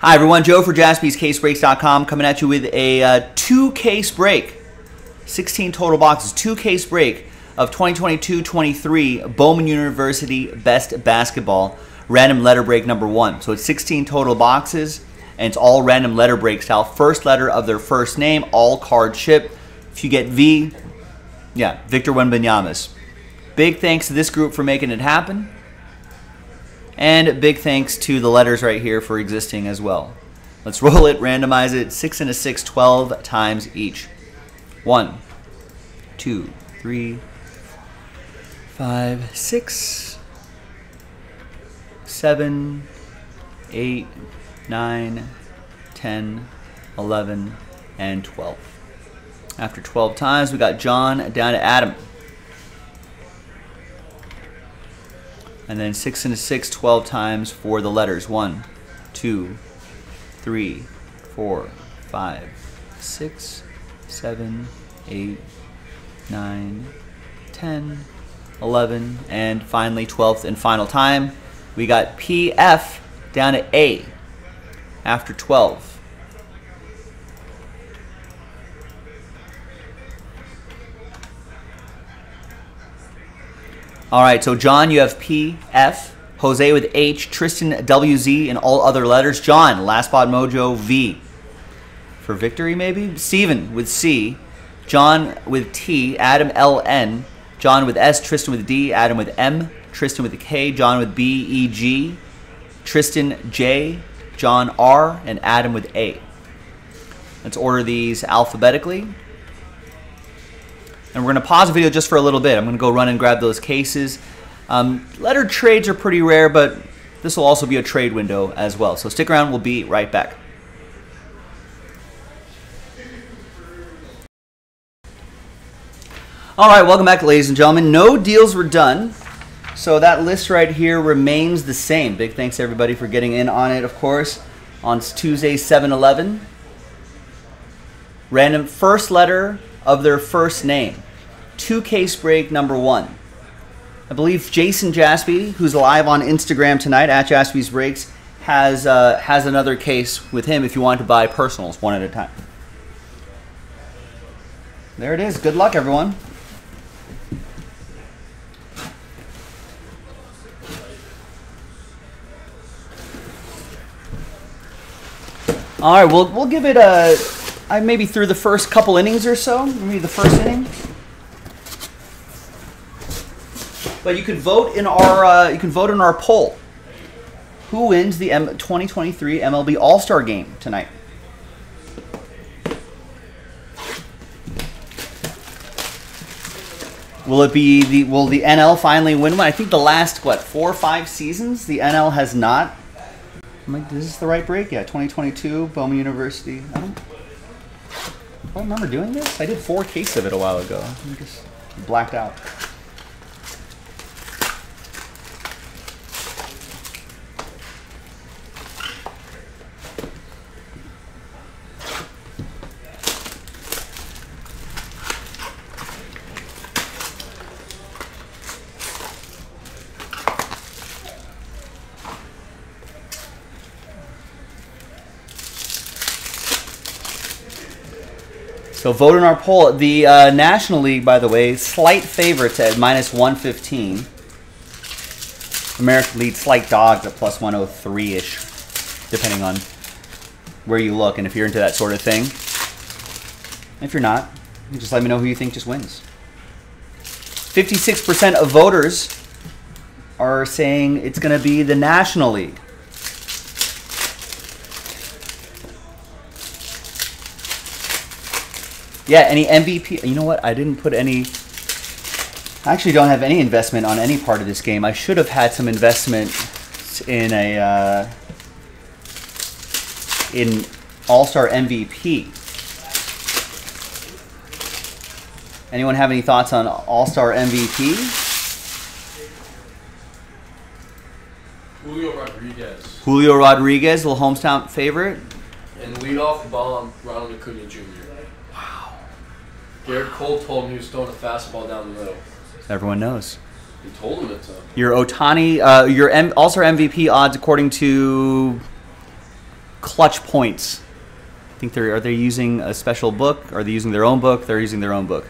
Hi everyone, Joe for JaspysCaseBreaks.com coming at you with a two-case break, 16 total boxes, two-case break of 2022-23 Bowman University Best Basketball Random Letter Break number 1. So it's 16 total boxes, and it's all random letter break style. First letter of their first name, all card ship. If you get V, yeah, Victor Wembanyama. Big thanks to this group for making it happen. And big thanks to the letters right here for existing as well. Let's roll it, randomize it, 6 and a 6, 12 times each. 1, 2, 3, 5, 6, 7, 8, 9, 10, 11, and 12. After 12 times, we got John down to Adam. And then 6 and a 6, 12 times for the letters. 1, 2, 3, 4, 5, 6, 7, 8, 9, 10, 11. And finally, 12th and final time, we got PF down at A after 12. All right, so John, you have P, F, Jose with H, Tristan, W, Z, and all other letters. John, Last Spot Mojo, V. For victory, maybe? Steven with C, John with T, Adam, L, N, John with S, Tristan with D, Adam with M, Tristan with K, John with B, E, G, Tristan, J, John, R, and Adam with A. Let's order these alphabetically. And we're going to pause the video just for a little bit. I'm going to go run and grab those cases. Letter trades are pretty rare, but this will also be a trade window as well. So stick around. We'll be right back. All right, welcome back, ladies and gentlemen. No deals were done, so that list right here remains the same. Big thanks, everybody, for getting in on it, of course, on Tuesday, 7-11. Random first letter of their first name. Two-case break number 1. I believe Jason Jaspy, who's live on Instagram tonight at Jaspy's Breaks, has another case with him if you want to buy personals one at a time. There it is. Good luck, everyone. All right, we'll give it a maybe through the first couple innings or so, maybe the first inning. But you can vote in our poll. Who wins the 2023 MLB All-Star Game tonight? Will it be will the NL finally win one? I think the last what 4 or 5 seasons the NL has not. I'm like, is this the right break? Yeah, 2022 Bowman University. I don't remember doing this. I did 4 cases of it a while ago. I just blacked out. So vote in our poll. The National League, by the way, slight favorites at -115. American League, slight dogs at +103-ish, depending on where you look and if you're into that sort of thing. If you're not, you just let me know who you think just wins. 56% of voters are saying it's going to be the National League. Yeah, any MVP? You know what? I didn't put any. I actually don't have any investment on any part of this game. I should have had some investment in a in All-Star MVP. Anyone have any thoughts on All-Star MVP? Julio Rodriguez. Julio Rodriguez, little hometown favorite. And leadoff bomb, Ronald Acuna Jr. Garrett Cole told him he was throwing a fastball down the middle. Everyone knows. He told him it's up. Your Otani, your All-Star MVP odds according to clutch points. I think they're, are they using a special book? Are they using their own book? They're using their own book.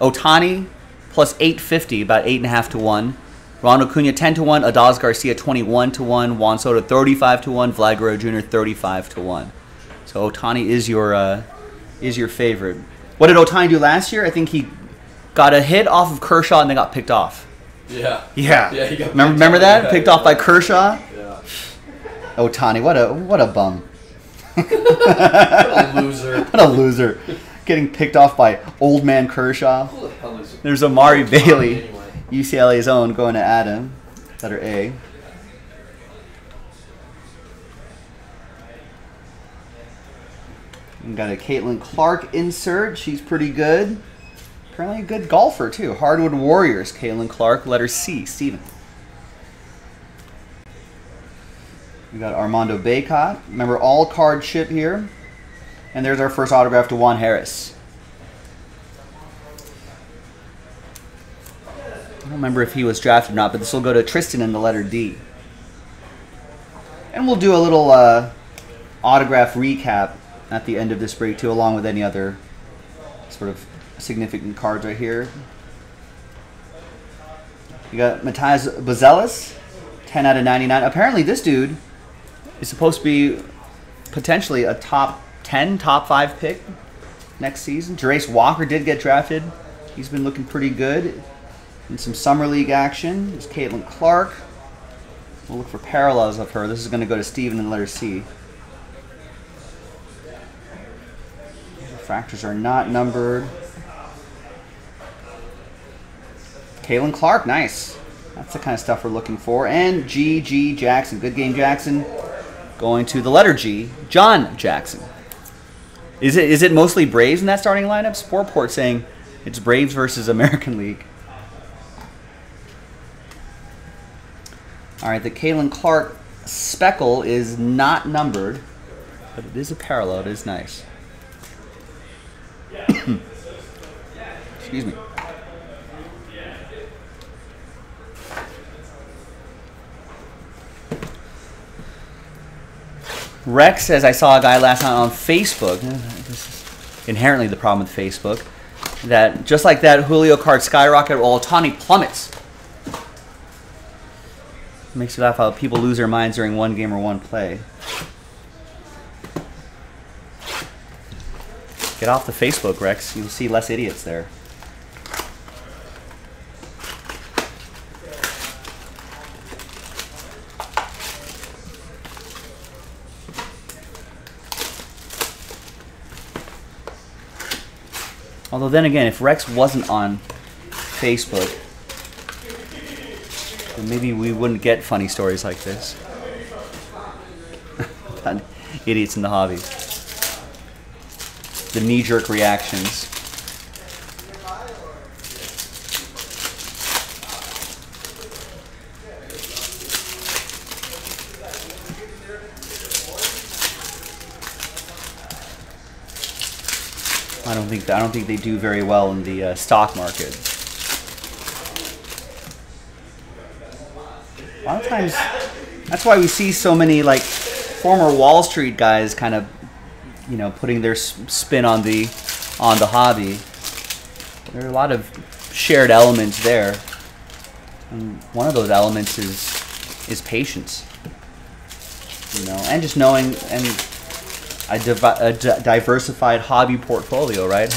Otani plus 850, about 8.5 to 1. Ronald Acuna 10 to 1. Adolis Garcia 21 to 1. Juan Soto 35 to 1. Vlad Guerrero Jr. 35 to 1. So Otani is your favorite. What did Otani do last year? I think he got a hit off of Kershaw and they got picked off. Yeah. Yeah. Yeah, he got remember that? Yeah, picked off by Kershaw. Yeah. Otani, what a bum. What a loser. What a loser. Getting picked off by old man Kershaw. Who the hell is it? There's Amari Bailey, anyway. UCLA's own, going to Adam. Letter A. And got a Caitlin Clark insert. She's pretty good. Apparently a good golfer, too. Hardwood Warriors, Caitlin Clark. Letter C, Steven. We got Armando Bacot. Remember, all card ship here. And there's our first autograph to Juan Harris. I don't remember if he was drafted or not, but this will go to Tristan in the letter D. And we'll do a little autograph recap at the end of this break, too, along with any other sort of significant cards right here. You got Matthias Bazelis, 10 out of 99. Apparently this dude is supposed to be potentially a top 10, top 5 pick next season. Jarace Walker did get drafted. He's been looking pretty good in some summer league action. There's Caitlin Clark. We'll look for parallels of her. This is going to go to Steven in letter C. Refractors are not numbered. Caitlin Clark, nice. That's the kind of stuff we're looking for. And G.G. Jackson, good game, Jackson. Going to the letter G, John Jackson. Is it mostly Braves in that starting lineup? Sportport saying it's Braves versus American League. All right, the Caitlin Clark speckle is not numbered, but it is a parallel. It is nice. Excuse me. Rex says, I saw a guy last night on Facebook, this is inherently the problem with Facebook, that just like that, Julio card skyrocket, while Otani plummets. It makes you laugh how people lose their minds during one game or one play. Get off the Facebook, Rex. You'll see less idiots there. Although then again, if Rex wasn't on Facebook, then maybe we wouldn't get funny stories like this. Idiots in the hobby. The knee-jerk reactions. I don't think they do very well in the stock market. A lot of times, that's why we see so many like former Wall Street guys kind of, you know, putting their spin on the hobby. There are a lot of shared elements there, and one of those elements is patience, you know, and just knowing and. A diversified hobby portfolio, right?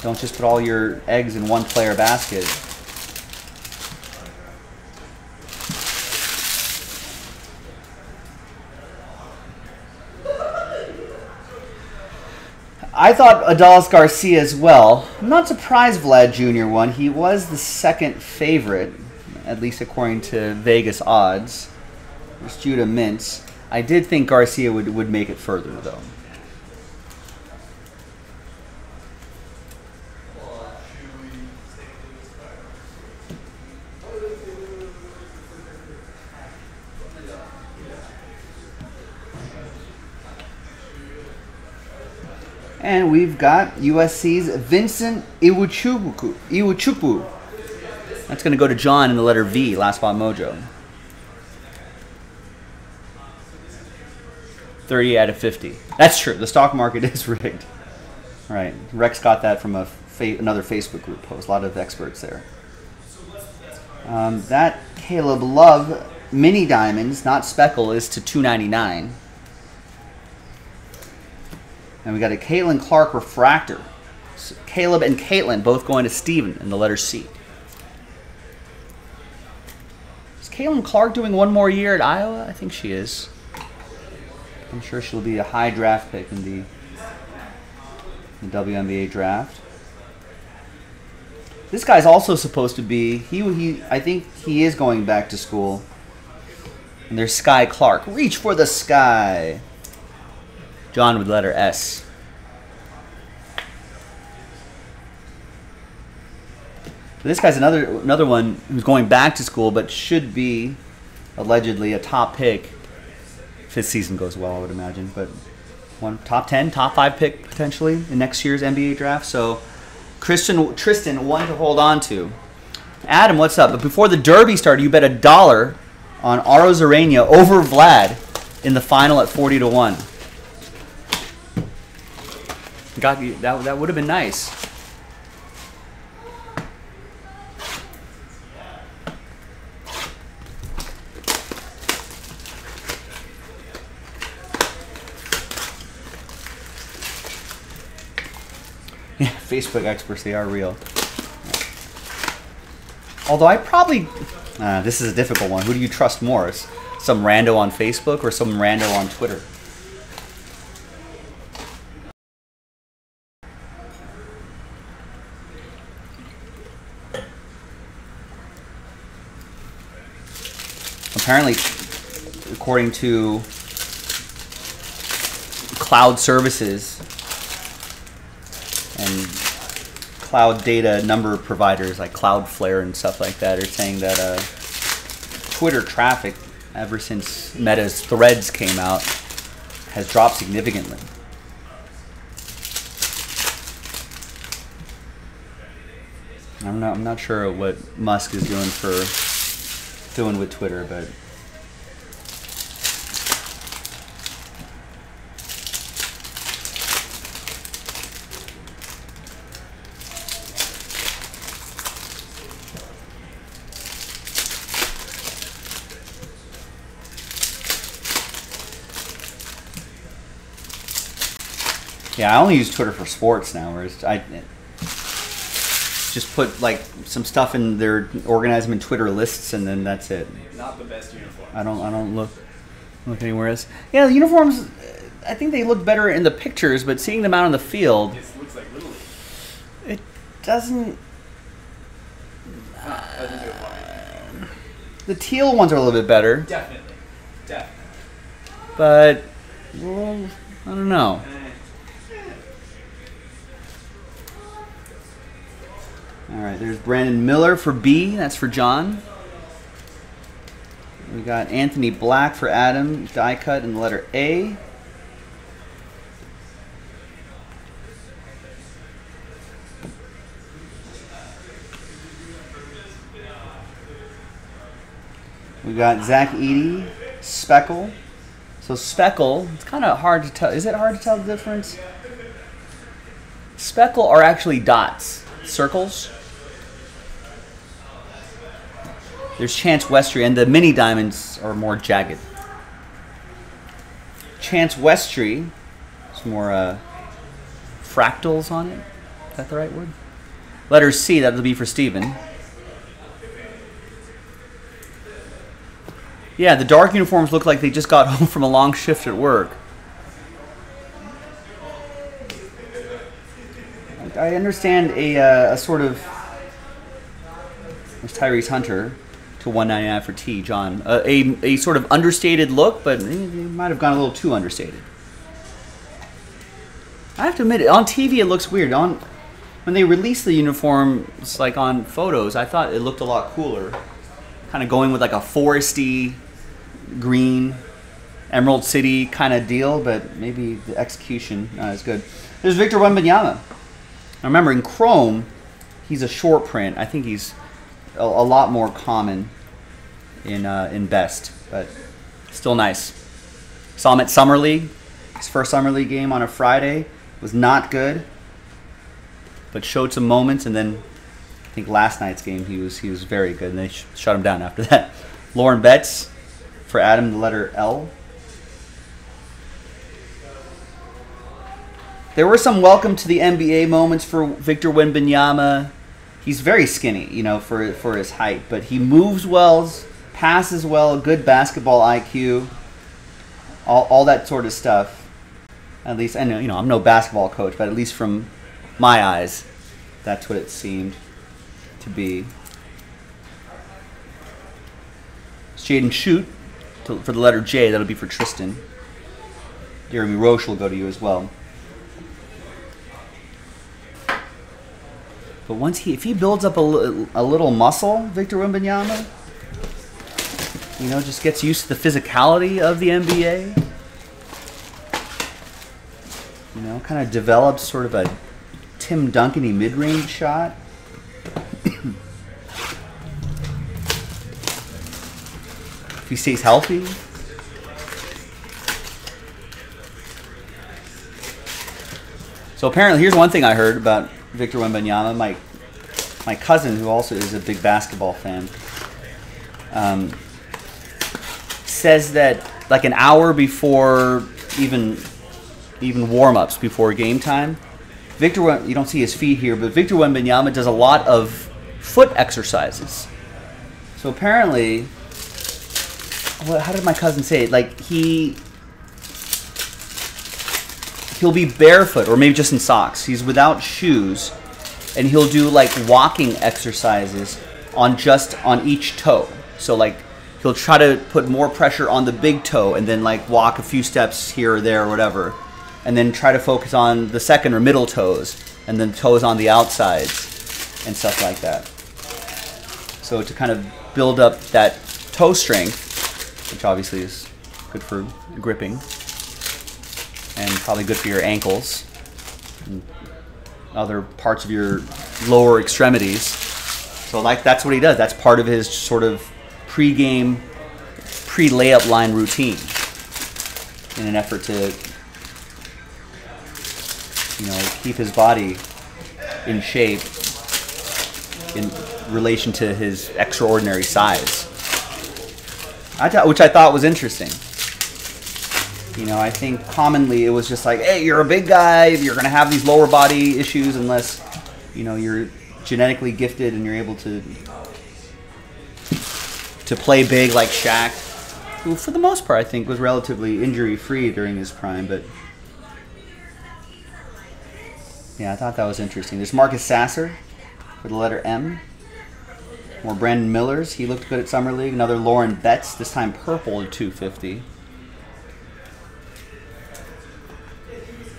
Don't just put all your eggs in one player basket. I thought Adolis Garcia as well. I'm not surprised Vlad Jr. won. He was the second favorite, at least according to Vegas odds. There's Judah Mintz. I did think Garcia would make it further, though. And we've got USC's Vincent Iwuchukwu. That's going to go to John in the letter V, Last Spot Mojo. 30 out of 50. That's true. The stock market is rigged. All right. Rex got that from a another Facebook group post. A lot of experts there. That Caleb Love mini diamonds, not speckle, is to $2.99. And we got a Caitlin Clark refractor. So Caleb and Caitlin both going to Steven in the letter C. Is Caitlin Clark doing one more year at Iowa? I think she is. I'm sure she'll be a high draft pick in the WNBA draft. This guy's also supposed to be, I think he is going back to school. And there's Sky Clark. Reach for the sky. John with letter S. This guy's another one who's going back to school, but should be allegedly a top pick if his season goes well, I would imagine. But one top 10, top 5 pick potentially in next year's NBA draft. So Tristan, one to hold on to. Adam, what's up? But before the Derby started, you bet $1 on Aro Zarania over Vlad in the final at 40-1. Got you. That would have been nice. Yeah, Facebook experts, they are real. Although I probably... this is a difficult one. Who do you trust more? Is some rando on Facebook or some rando on Twitter? Apparently, according to cloud services and cloud data number providers like Cloudflare and stuff like that, are saying that Twitter traffic, ever since Meta's Threads came out, has dropped significantly. I'm not sure what Musk is doing with Twitter, but yeah, I only use Twitter for sports now, whereas I just put like some stuff in there, organize them in Twitter lists, and then that's it. Not the best uniform. I don't look anywhere else. Yeah, the uniforms, I think they look better in the pictures, but seeing them out on the field, it looks like Little League. It doesn't. The teal ones are a little bit better. Definitely, definitely. But well, I don't know. All right, there's Brandon Miller for B. That's for John. We got Anthony Black for Adam. Die cut in the letter A. We got Zach Edey, Speckle. So Speckle, it's kind of hard to tell. Is it hard to tell the difference? Speckle are actually dots, circles. There's Chance Westry, and the mini diamonds are more jagged. Chance Westry, some more fractals on it. Is that the right word? Letter C, that'll be for Steven. Yeah, the dark uniforms look like they just got home from a long shift at work. I understand a sort of... There's Tyrese Hunter. To $1.99 for T, John. A sort of understated look, but he might have gone a little too understated. I have to admit, on TV it looks weird. When they released the uniforms, like on photos, I thought it looked a lot cooler. Kind of going with like a foresty, green, Emerald City kind of deal, but maybe the execution not as good. There's Victor Wembanyama. Now remember, in Chrome, he's a short print. I think he's a lot more common in Best, but still nice. Saw him at Summer League. His first Summer League game on a Friday was not good, but showed some moments. And then I think last night's game he was very good, and they shut him down after that. Lauren Betts for Adam, the letter L. There were some welcome to the NBA moments for Victor Wembanyama. He's very skinny, you know, for his height, but he moves well, passes well, good basketball IQ, all that sort of stuff. At least, I know, you know, I'm no basketball coach, but at least from my eyes, that's what it seemed to be. It's Jaden Shute for the letter J. That'll be for Tristan. Jeremy Roche will go to you as well. But once if he builds up a little muscle, Victor Wembanyama, you know, just gets used to the physicality of the NBA, you know, kind of develops sort of a Tim Duncan-y mid-range shot. If he stays healthy. So apparently, here's one thing I heard about Victor Wembanyama, my cousin, who also is a big basketball fan, says that like an hour before even warm-ups, before game time, you don't see his feet here, but Victor Wembanyama does a lot of foot exercises. So apparently, how did my cousin say it? Like he'll be barefoot, or maybe just in socks. He's without shoes, and he'll do like walking exercises on each toe. So like he'll try to put more pressure on the big toe, and then like walk a few steps here or there or whatever, and then try to focus on the second or middle toes, and then toes on the outsides and stuff like that. So to kind of build up that toe strength, which obviously is good for gripping, and probably good for your ankles and other parts of your lower extremities. So like that's what he does. That's part of his sort of pre-game, pre-layup line routine in an effort to, you know, keep his body in shape in relation to his extraordinary size, which I thought was interesting. You know, I think commonly it was just like, hey, you're a big guy, you're going to have these lower body issues unless, you know, you're genetically gifted and you're able to play big like Shaq, who for the most part I think was relatively injury-free during his prime. But yeah, I thought that was interesting. There's Marcus Sasser for the letter M. More Brandon Millers. He looked good at Summer League. Another Lauren Betts, this time purple at 250.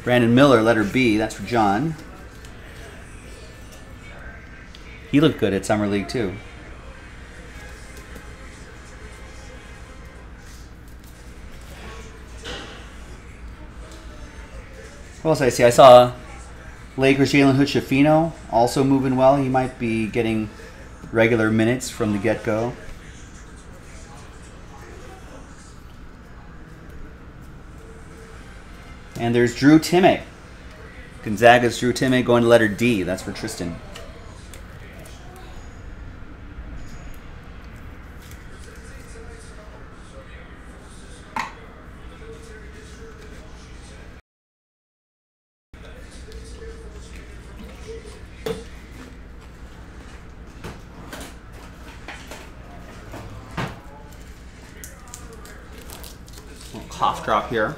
Brandon Miller, letter B, that's for John. He looked good at Summer League, too. What else did I see? I saw Lakers Jalen Hood-Schifino also moving well. He might be getting regular minutes from the get-go. And there's Drew Timme. Gonzaga's Drew Timme going to letter D. That's for Tristan. Little cough drop here.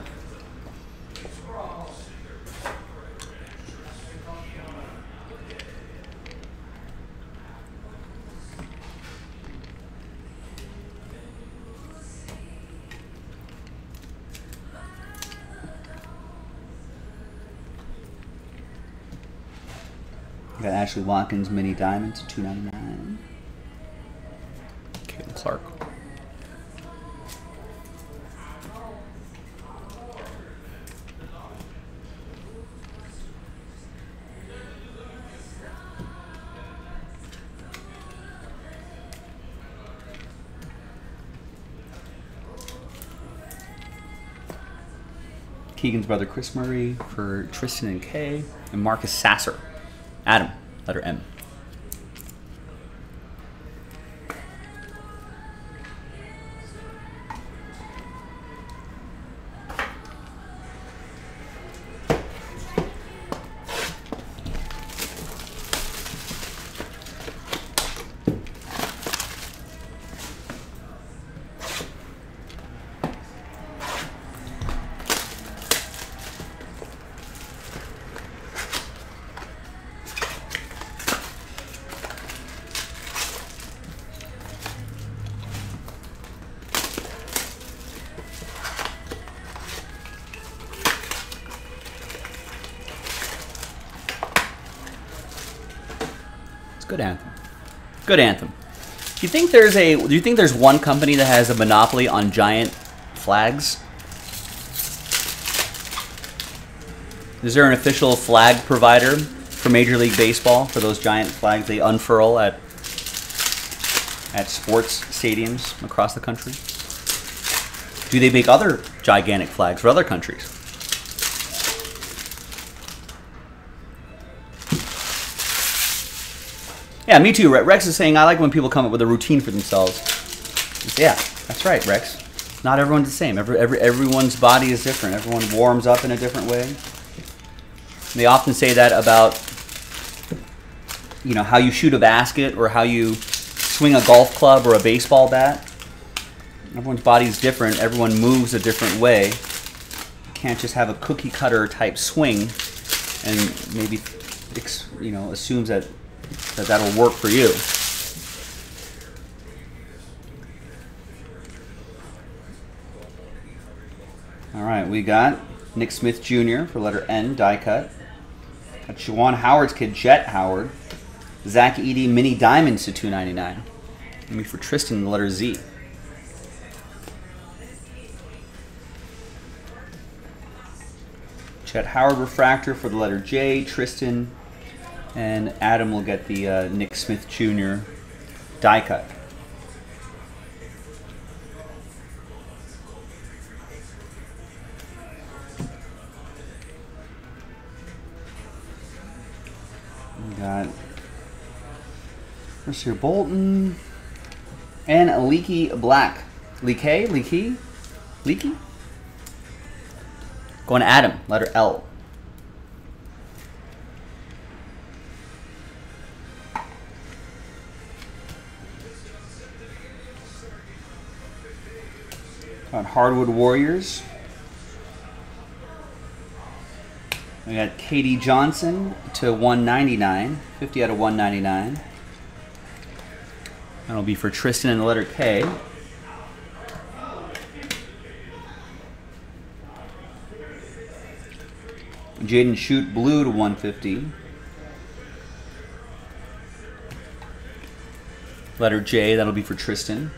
Got Ashley Watkins mini diamonds at $2.99. Caitlin Clark. Keegan's brother Chris Murray for Tristan and Kay, and Marcus Sasser. Adam, letter M. Good anthem. Good anthem. Do you think there's one company that has a monopoly on giant flags? Is there an official flag provider for Major League Baseball for those giant flags they unfurl at sports stadiums across the country? Do they make other gigantic flags for other countries? Yeah, me too. Rex is saying, I like when people come up with a routine for themselves. Yeah, that's right, Rex. Not everyone's the same. Everyone's body is different. Everyone warms up in a different way. And they often say that about, you know, how you shoot a basket or how you swing a golf club or a baseball bat. Everyone's body is different. Everyone moves a different way. You can't just have a cookie cutter type swing and maybe, you know, assumes that that'll work for you. All right, we got Nick Smith Jr. for letter N, die cut. Got Juwan Howard's kid, Chet Howard. Zach Edey, mini diamonds to 299. And me for Tristan, the letter Z. Chet Howard refractor for the letter J, Tristan. And Adam will get the Nick Smith Jr. die cut. We got Mercer Bolton and Leaky Black. Leaky? Leaky? Leaky? Going to Adam, letter L. On Hardwood Warriors. We got Katie Johnson to 199, 50 out of 199. That'll be for Tristan and the letter K. Jaden Shute blue to 150. Letter J, that'll be for Tristan.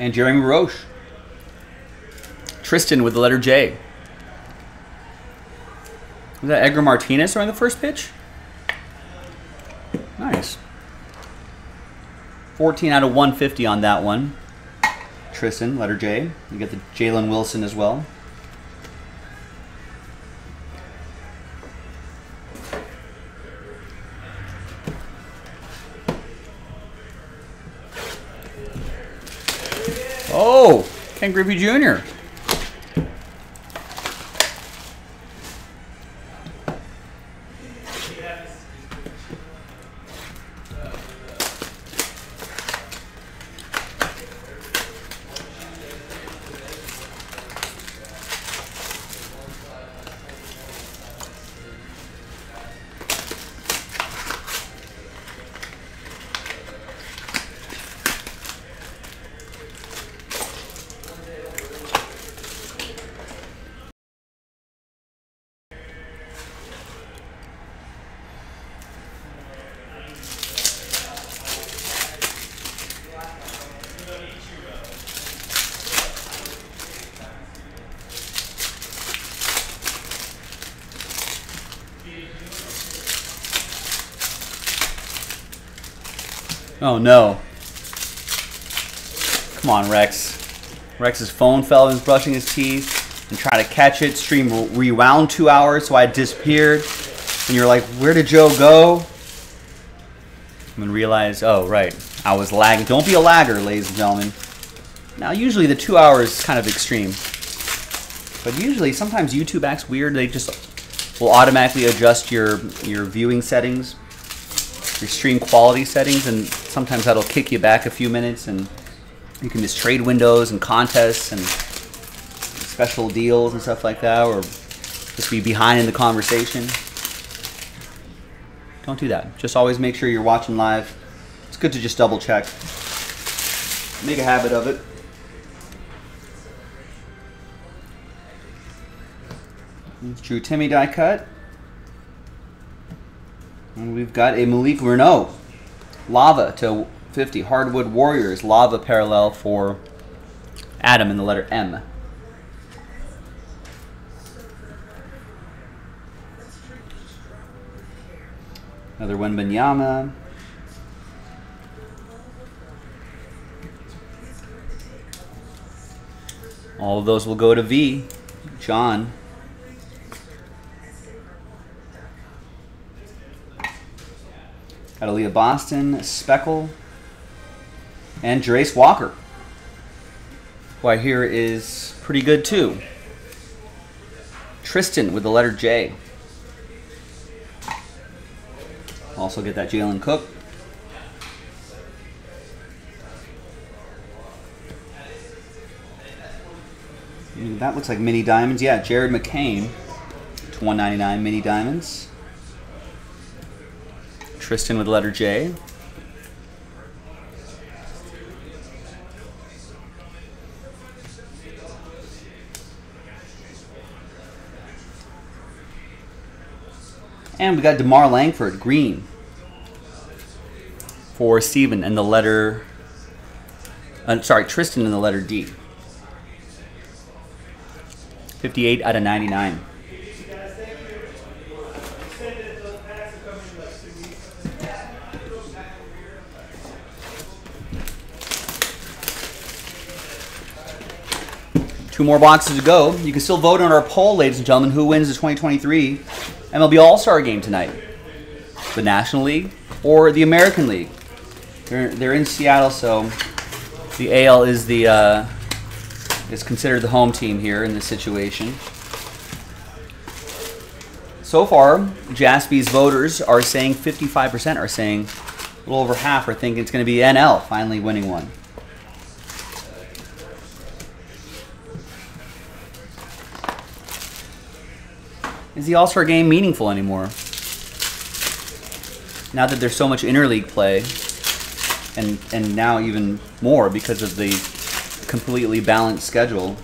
And Jeremy Roche. Tristan with the letter J. Was that Edgar Martinez throwing the first pitch? Nice. 14 out of 150 on that one. Tristan, letter J. You get the Jalen Wilson as well. Oh, Ken Griffey Jr. Oh no. Come on, Rex. Rex's phone fell and was brushing his teeth and trying to catch it. Stream rewound 2 hours, so I disappeared. And you're like, where did Joe go? And then realized, oh, right, I was lagging. Don't be a lagger, ladies and gentlemen. Now, usually the 2 hours is kind of extreme. But usually, sometimes YouTube acts weird. They just will automatically adjust your viewing settings, your stream quality settings, and sometimes that'll kick you back a few minutes, and you can miss trade windows and contests and special deals and stuff like that, or just be behind in the conversation. Don't do that. Just always make sure you're watching live. It's good to just double check. Make a habit of it. Drew Timme die cut. And we've got a Malik Renault. Lava to 50. Hardwood Warriors. Lava parallel for Adam in the letter M. Another Wembanyama. All of those will go to V. John. Got Aaliyah Boston, Speckle, and Jarace Walker, who I hear is pretty good too. Tristan with the letter J. Also get that Jalen Cook. And that looks like mini diamonds. Yeah, Jared McCain to 199 mini diamonds. Tristan with letter J. And we got DeMar Langford, green, for Steven and the letter, sorry, Tristan in the letter D. 58 out of 99. Two more boxes to go. You can still vote on our poll, ladies and gentlemen, who wins the 2023 MLB All-Star Game tonight. The National League or the American League. They're in Seattle, so the AL is considered the home team here in this situation. So far, Jaspy's voters are saying 55% are saying, a little over half are thinking it's going to be NL finally winning one. Is the All-Star Game meaningful anymore? Now that there's so much interleague play, and now even more because of the completely balanced schedule.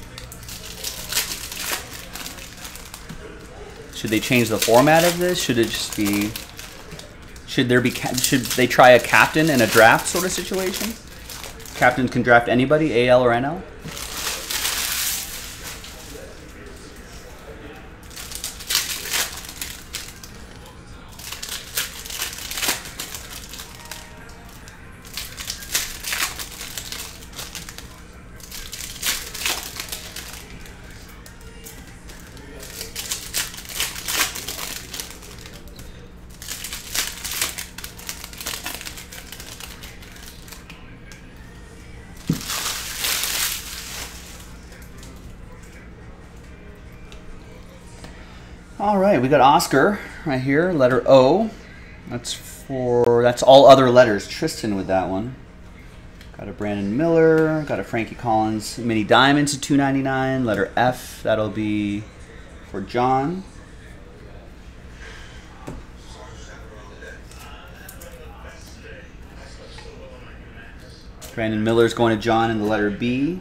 Should they change the format of this? Should it just be? Should they try a captain and a draft sort of situation? Captains can draft anybody, AL or NL. All right, we got Oscar right here, letter O. That's all other letters. Tristan with that one. Got a Brandon Miller, got a Frankie Collins mini diamonds at 299, letter F. That'll be for John. Brandon Miller's going to John in the letter B.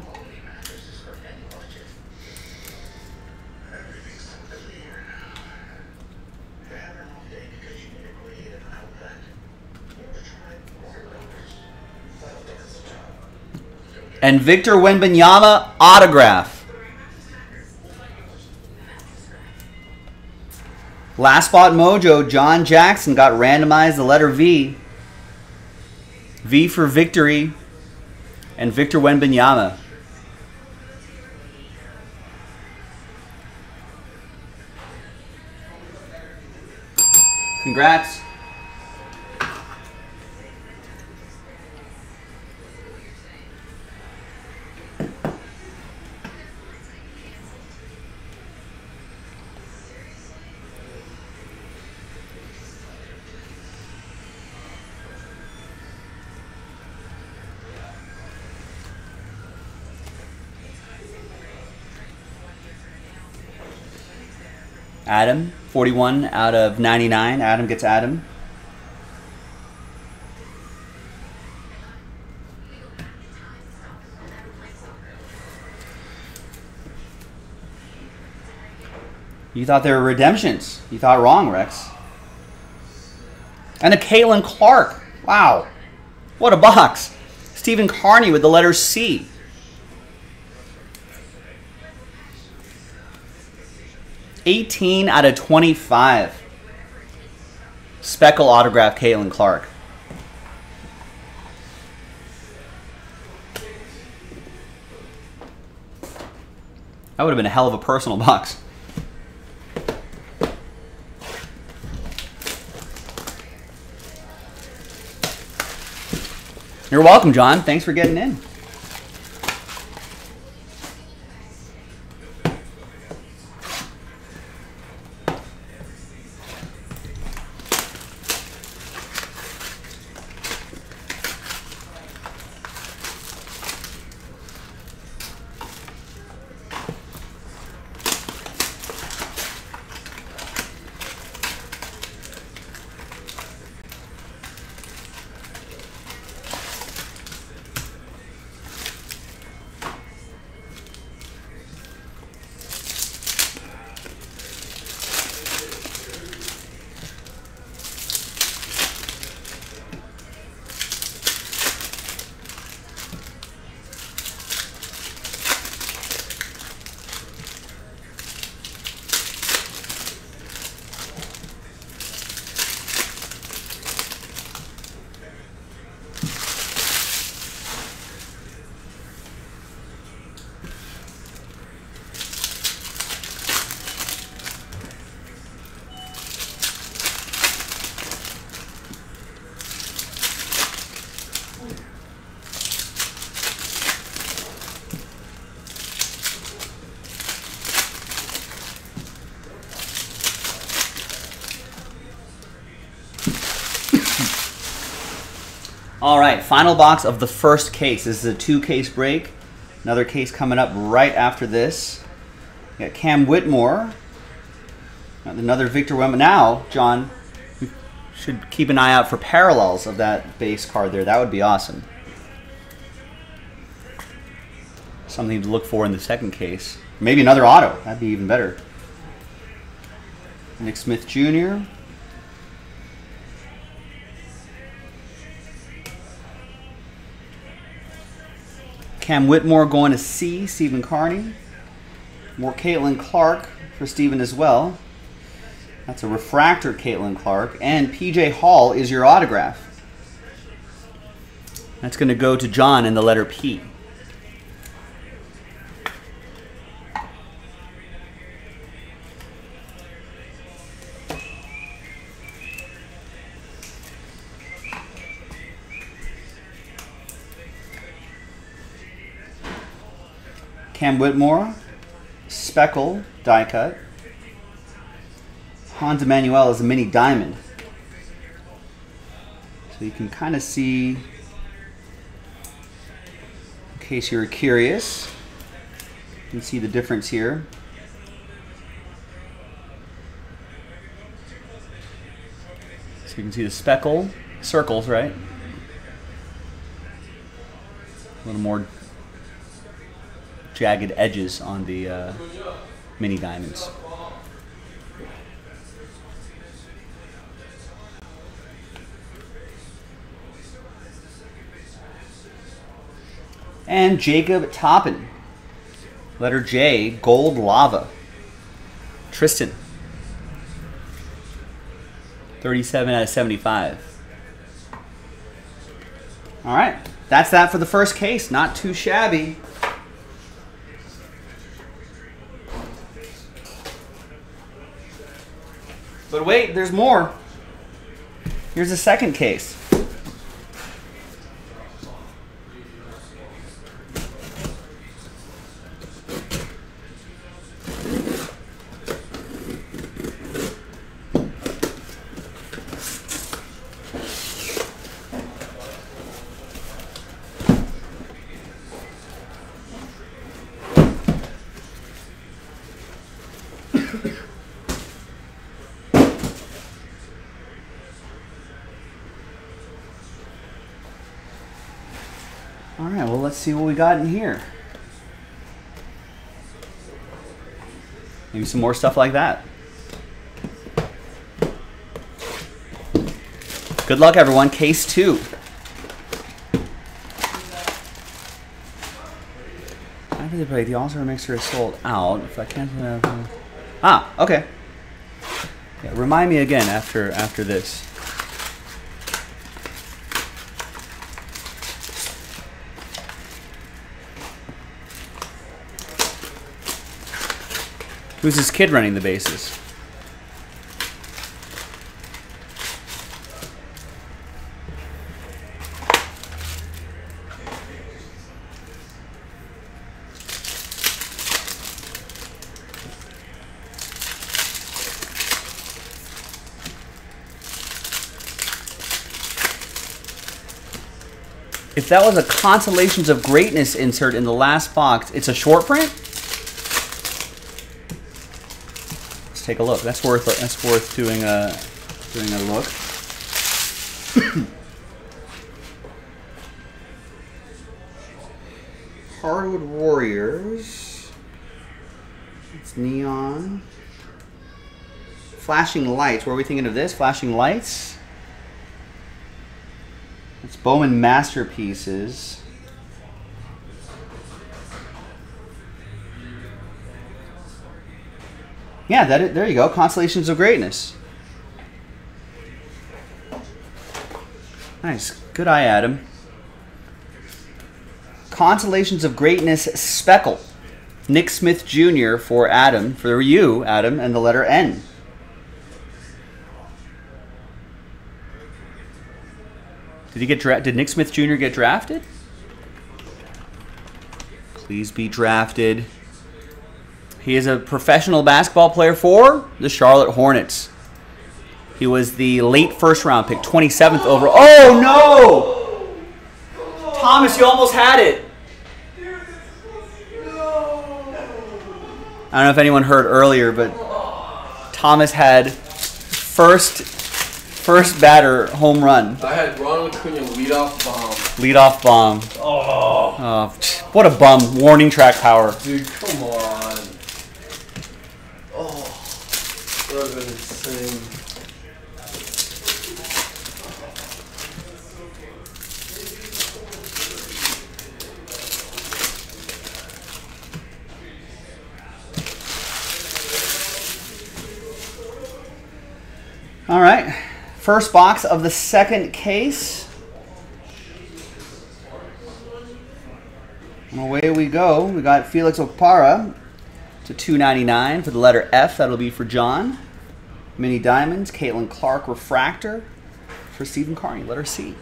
And Victor Wembanyama autograph. Last spot mojo, John Jackson got randomized the letter V. V for victory. and Victor Wembanyama. Congrats. Adam, 41 out of 99. Adam gets Adam. You thought they were redemptions. You thought wrong, Rex. And a Caitlin Clark. Wow. What a box. Stephen Carney with the letter C. (18 out of 25). Speckle autograph Caitlin Clark. That would have been a hell of a personal box. You're welcome, John. Thanks for getting in. All right, final box of the first case. This is a two-case break. Another case coming up right after this. We got Cam Whitmore. Another Victor Wembanyama. Now, John, you should keep an eye out for parallels of that base card there. That would be awesome. Something to look for in the second case. Maybe another auto. That'd be even better. Nick Smith Jr. Cam Whitmore going to C, Stephen Carney. More Caitlin Clark for Stephen as well. That's a refractor Caitlin Clark. And PJ Hall is your autograph. That's going to go to John in the letter P. Cam Whitmore, Speckle, die cut. Hans Emmanuel is a mini diamond. So you can kind of see, in case you were curious, you can see the difference here. So you can see the speckle, circles, right? A little more jagged edges on the mini diamonds. And Jacob Toppin, letter J, gold lava. Tristan, 37 out of 75. All right. that's that for the first case. Not too shabby. But wait, there's more. Here's the second case. All right, well, let's see what we got in here. Maybe some more stuff like that. Good luck, everyone. Case two. After the break, the all-star mixer is sold out. If I can't... Ah, okay. Yeah, remind me again after this. Who's this kid running the bases? If that was a Constellations of Greatness insert in the last box, it's a short print? Take a look. That's worth doing a look. Hardwood Warriors. It's neon. Flashing Lights. What are we thinking of this? Flashing Lights. It's Bowman Masterpieces. Yeah, that is, there you go. Constellations of Greatness. Nice. Good eye, Adam. Constellations of Greatness Speckle. Nick Smith Jr. for Adam. For you, Adam, and the letter N. Did Nick Smith Jr. get drafted? Please be drafted. He is a professional basketball player for the Charlotte Hornets. He was the late first-round pick, 27th overall. Oh, no! Thomas, you almost had it. I don't know if anyone heard earlier, but Thomas had first batter home run. I had Ronald Acuna leadoff bomb. Leadoff bomb. Oh. Oh, what a bum. Warning track power. Dude, come on. All right, first box of the second case. And away we go. We got Felix Okpara to $2.99 for the letter F. That'll be for John. Mini Diamonds, Caitlin Clark Refractor for Stephen Carney, letter C.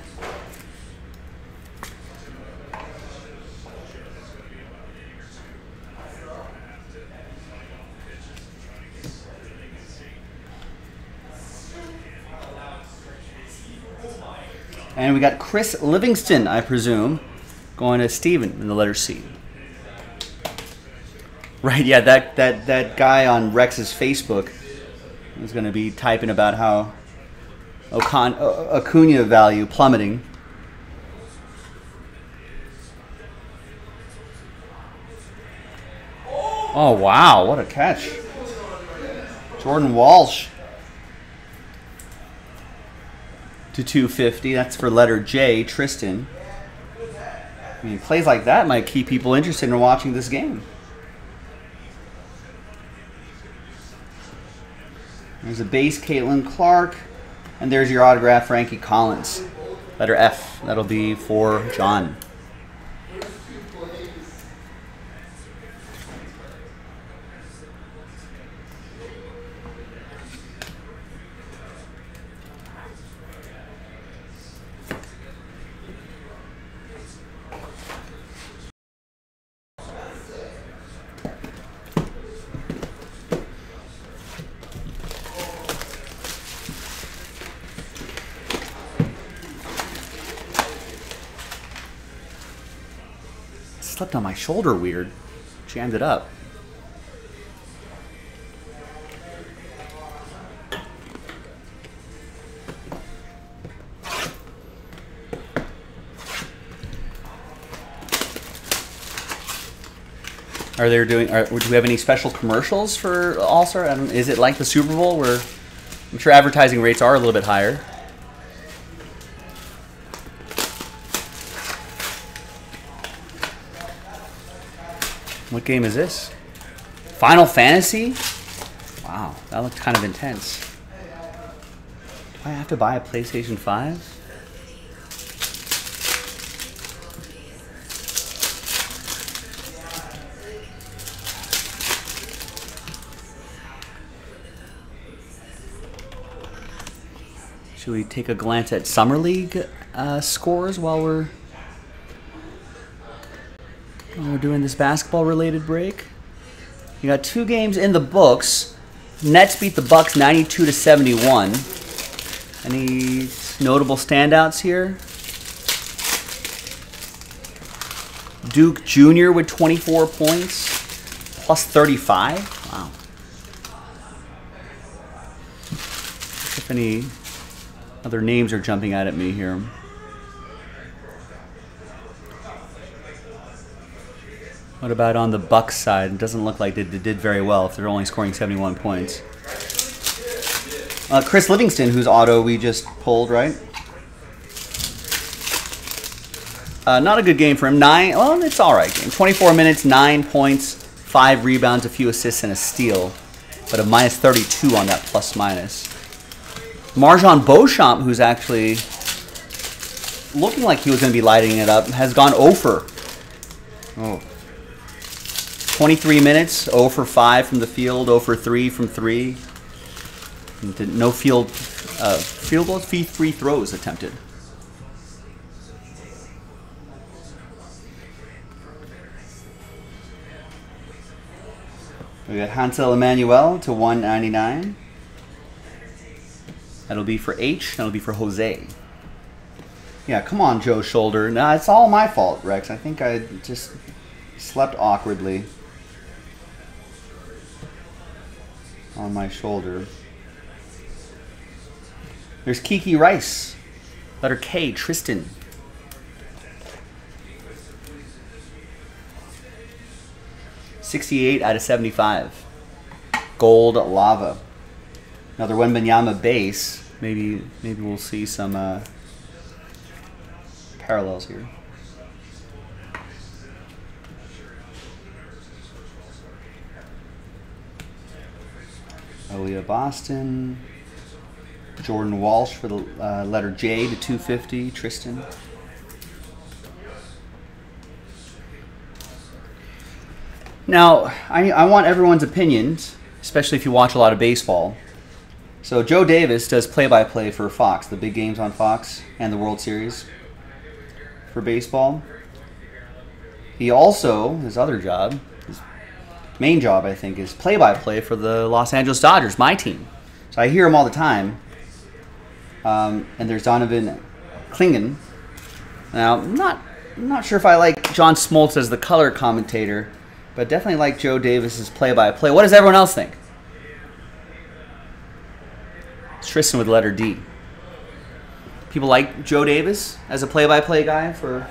And we got Chris Livingston, I presume, going to Stephen in the letter C. Right, yeah, that guy on Rex's Facebook is going to be typing about how Acuna value plummeting. Oh, wow, what a catch. Jordan Walsh to 250. That's for letter J, Tristan. I mean, plays like that might keep people interested in watching this game. There's a base, Caitlin Clark, and there's your autograph, Frankie Collins. Letter F. That'll be for John. Slept on my shoulder weird. Jammed it up. Do we have any special commercials for All-Star? Is it like the Super Bowl where I'm sure advertising rates are a little bit higher? What game is this? Final Fantasy? Wow, that looked kind of intense. Do I have to buy a PlayStation 5? Should we take a glance at Summer League scores while we're doing this basketball-related break? You got two games in the books. Nets beat the Bucks 92-71. Any notable standouts here? Duke Jr. with 24 points, plus 35. Wow. If any other names are jumping out at me here. What about on the Bucks side? It doesn't look like they did very well if they're only scoring 71 points. Chris Livingston, whose auto we just pulled, right? Not a good game for him. Well, it's all right game. 24 minutes, 9 points, 5 rebounds, a few assists, and a steal. But a minus 32 on that plus minus. Marjon Beauchamp, who's actually looking like he was going to be lighting it up, has gone 0 for. Oh. 23 minutes, 0 for 5 from the field, 0 for 3 from 3. No field goals, free throws attempted. We got Hansel Emmanuel to 199. That'll be for H, that'll be for Jose. Yeah, come on, Joe Shoulder. Nah, it's all my fault, Rex. I think I just slept awkwardly on my shoulder. There's Kiki Rice. Letter K, Tristan. /75. Gold lava. Another Wembanyama base. Maybe we'll see some parallels here. Aaliyah Boston, Jordan Walsh for the letter J to 250, Tristan. Now, I want everyone's opinions, especially if you watch a lot of baseball. So Joe Davis does play-by-play for Fox, the big games on Fox and the World Series for baseball. He also, his other job, main job, I think, is play-by-play for the Los Angeles Dodgers, my team. So I hear him all the time. And there's Donovan Clingan. Now, I'm not sure if I like John Smoltz as the color commentator, but definitely like Joe Davis's play-by-play. What does everyone else think? It's Tristan with letter D. People like Joe Davis as a play-by-play guy for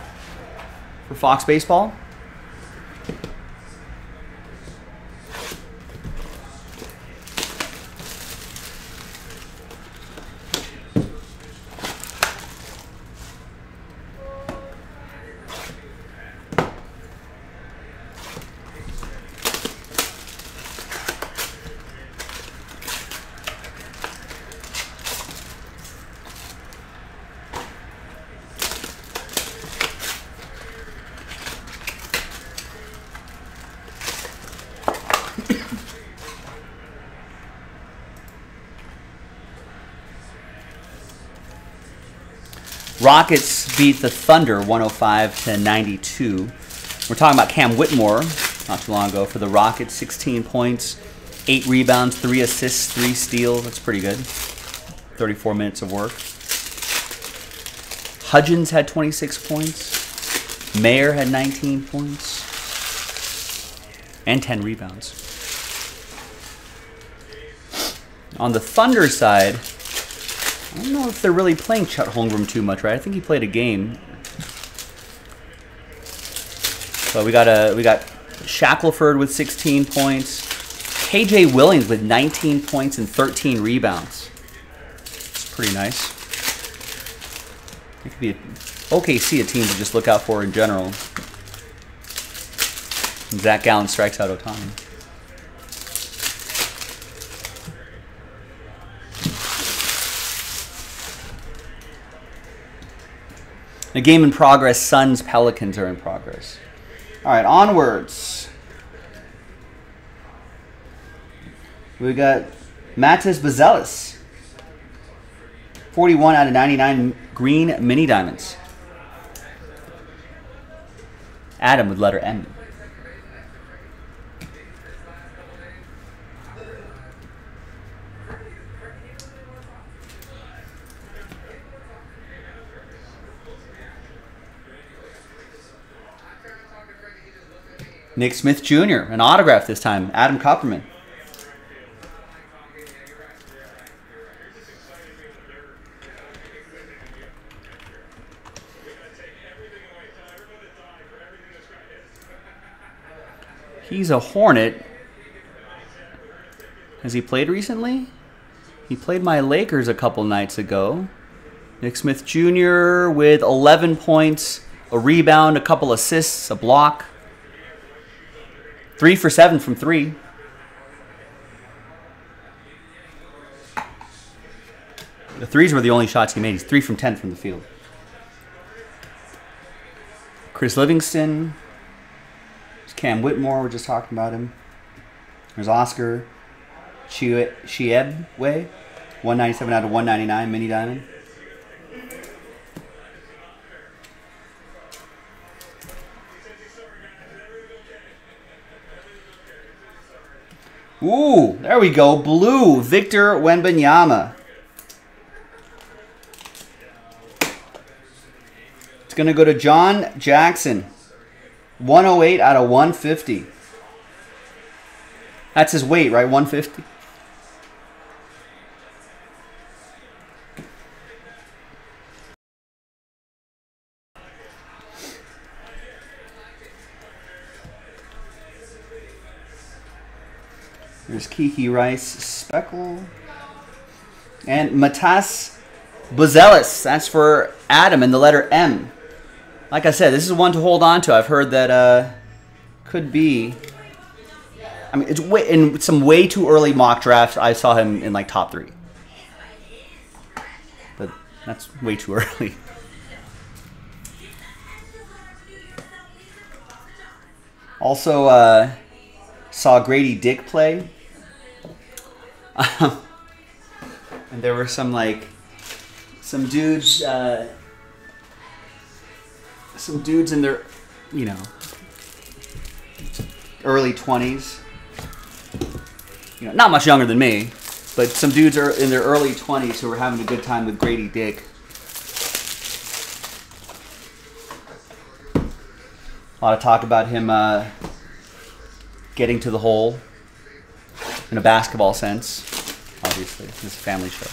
Fox Baseball. Rockets beat the Thunder 105-92. We're talking about Cam Whitmore not too long ago for the Rockets. 16 points, 8 rebounds, 3 assists, 3 steals. That's pretty good. 34 minutes of work. Hudgens had 26 points. Mayer had 19 points. And 10 rebounds. On the Thunder side, I don't know if they're really playing Chet Holmgren too much, right? I think he played a game. So we got Shackelford with 16 points. KJ Willings with 19 points and 13 rebounds. It's pretty nice. It could be OKC, a team to just look out for in general. And Zach Gallen strikes out Otani. A game in progress. Suns, Pelicans are in progress. All right, onwards. We got Matthias Bazelis. 41 out of 99 green mini diamonds. Adam with letter M. Nick Smith Jr., an autograph this time. Adam Copperman. He's a Hornet. Has he played recently? He played my Lakers a couple nights ago. Nick Smith Jr. with 11 points, a rebound, a couple assists, a block. 3 for 7 from 3. The threes were the only shots he made. He's 3 from 10 from the field. Chris Livingston. There's Cam Whitmore. We're just talking about him. There's Oscar Chiebwe. 197 out of 199 mini diamond. Ooh, there we go. Blue, Victor Wembanyama. It's going to go to John Jackson. 108 out of 150. That's his weight, right? 150. There's Kiki Rice, Speckle, and Matthias Bazelis. That's for Adam in the letter M. Like I said, this is one to hold on to. I've heard that could be. I mean, it's way, in some way too early mock drafts. I saw him in like top 3, but that's way too early. Also, saw Grady Dick play. And there were some dudes in their, you know, early 20s. You know, not much younger than me, but some dudes are in their early 20s who were having a good time with Grady Dick. A lot of talk about him getting to the hole in a basketball sense. Obviously, this is a family show.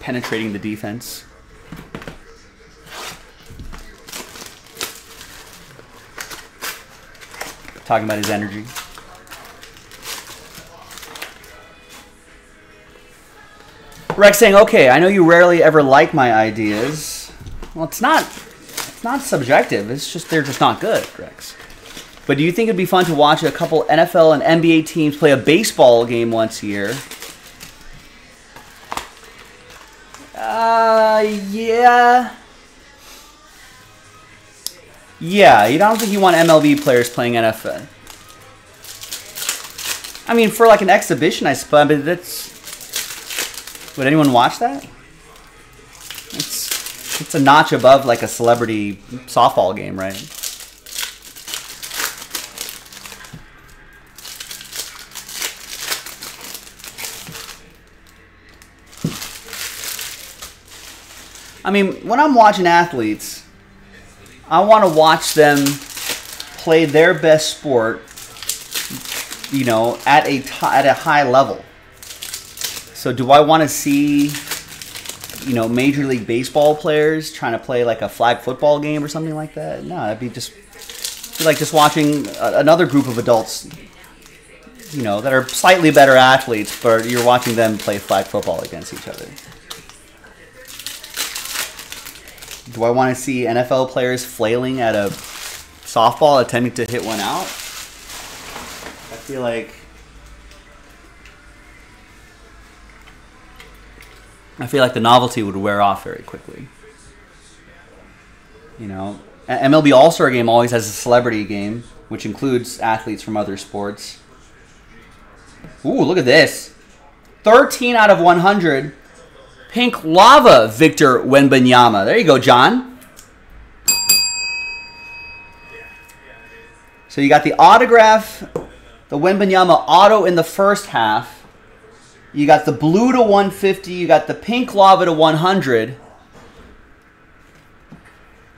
Penetrating the defense. Talking about his energy. Rex saying, okay, I know you rarely ever like my ideas. Well, it's not subjective. It's just they're just not good, Rex. But do you think it'd be fun to watch a couple NFL and NBA teams play a baseball game once a year? Yeah, you don't think you want MLB players playing NFL. I mean, for like an exhibition, I suppose, but that's Would anyone watch that? It's a notch above like a celebrity softball game, right? I mean, when I'm watching athletes, I want to watch them play their best sport, you know, at a high level. So do I want to see, you know, Major League Baseball players trying to play like a flag football game or something like that? No, that'd be just watching another group of adults, you know, that are slightly better athletes, but you're watching them play flag football against each other. Do I want to see NFL players flailing at a softball attempting to hit one out? I feel like the novelty would wear off very quickly. You know, MLB All-Star Game always has a celebrity game, which includes athletes from other sports. Ooh, look at this. 13 out of 100. Pink Lava, Victor Wembanyama. There you go, John. So you got the autograph, the Wembanyama auto in the first half. You got the blue to 150. You got the pink lava to 100.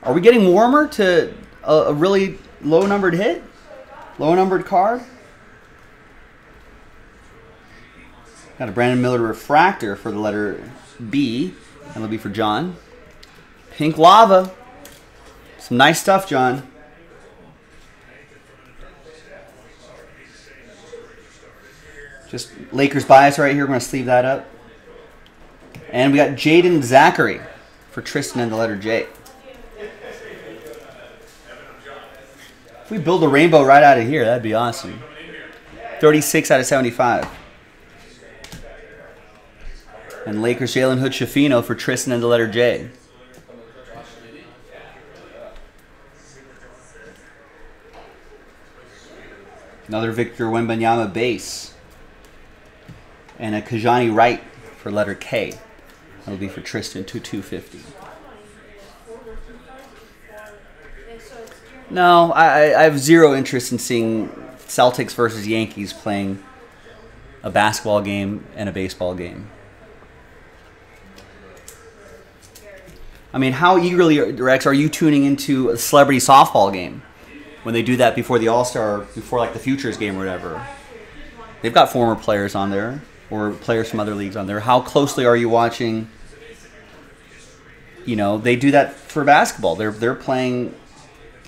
Are we getting warmer to a really low-numbered hit? Low-numbered card? Got a Brandon Miller refractor for the letter B. And that'll be for John. Pink lava. Some nice stuff, John. Just Lakers bias right here. We're going to sleeve that up. And we got Jaden Zachary for Tristan and the letter J. If we build a rainbow right out of here, that'd be awesome. 36 out of 75. And Lakers Jalen Hood-Schifino for Tristan and the letter J. Another Victor Wembanyama base. And a Kajani Wright for letter K. That'll be for Tristan, 2/250. No, I have zero interest in seeing Celtics versus Yankees playing a basketball game and a baseball game. I mean, how eagerly, Rex, are you tuning into a celebrity softball game when they do that before the All-Star, before like the Futures game or whatever? They've got former players on there. Or players from other leagues on there. How closely are you watching? You know, they do that for basketball. They're playing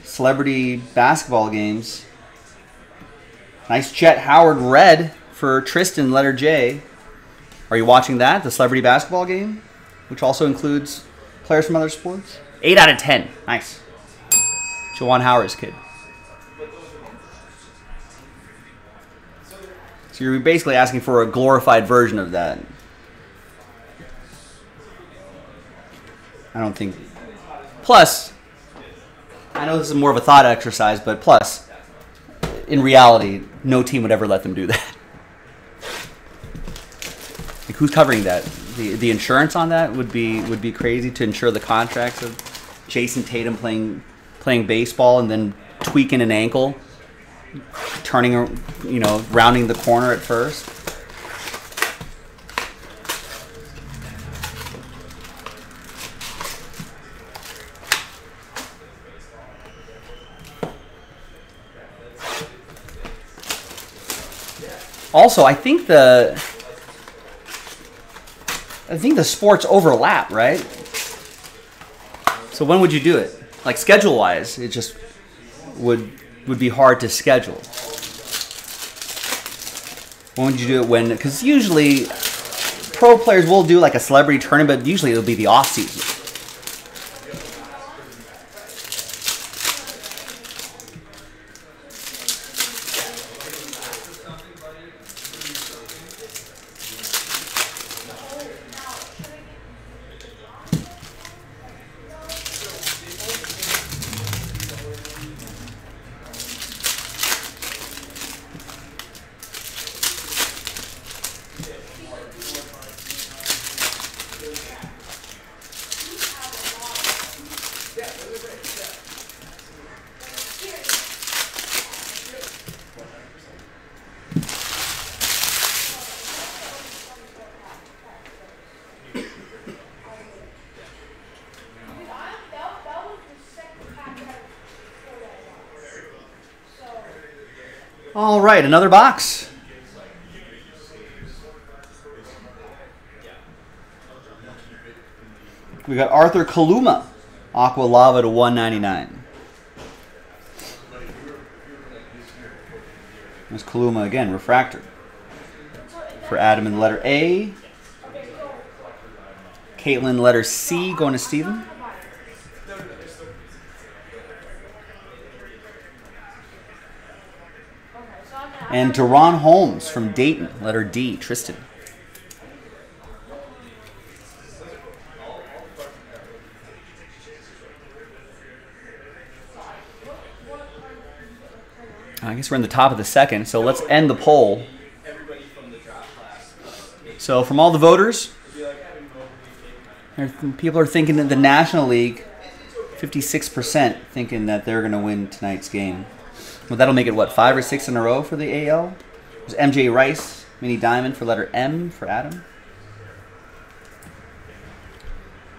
celebrity basketball games. Nice Chet Howard red for Tristan, letter J. Are you watching that? The celebrity basketball game, which also includes players from other sports? 8 out of 10. Nice. Jawan Howard's kid. So you're basically asking for a glorified version of that. I don't think... Plus, I know this is more of a thought exercise, but plus, in reality, no team would ever let them do that. Like, who's covering that? The insurance on that would be crazy to insure the contracts of Jason Tatum playing baseball and then tweaking an ankle. Turning, you know, rounding the corner at first. Also, I think the sports overlap, right? So when would you do it? Like schedule-wise, it just would be hard to schedule. When would you do it when? Because usually pro players will do like a celebrity tournament, but usually it'll be the off season. All right, another box. We got Arthur Kaluma, Aqua Lava to 199. There's Kaluma again, refractor. For Adam in letter A. Caitlin, letter C, going to Steven. And Deron Holmes from Dayton, letter D, Tristan. I guess we're in the top of the second, so let's end the poll. So from all the voters, people are thinking that the National League, 56% thinking that they're going to win tonight's game. Well, that'll make it, what, 5 or 6 in a row for the AL? There's MJ Rice, mini diamond for letter M for Adam.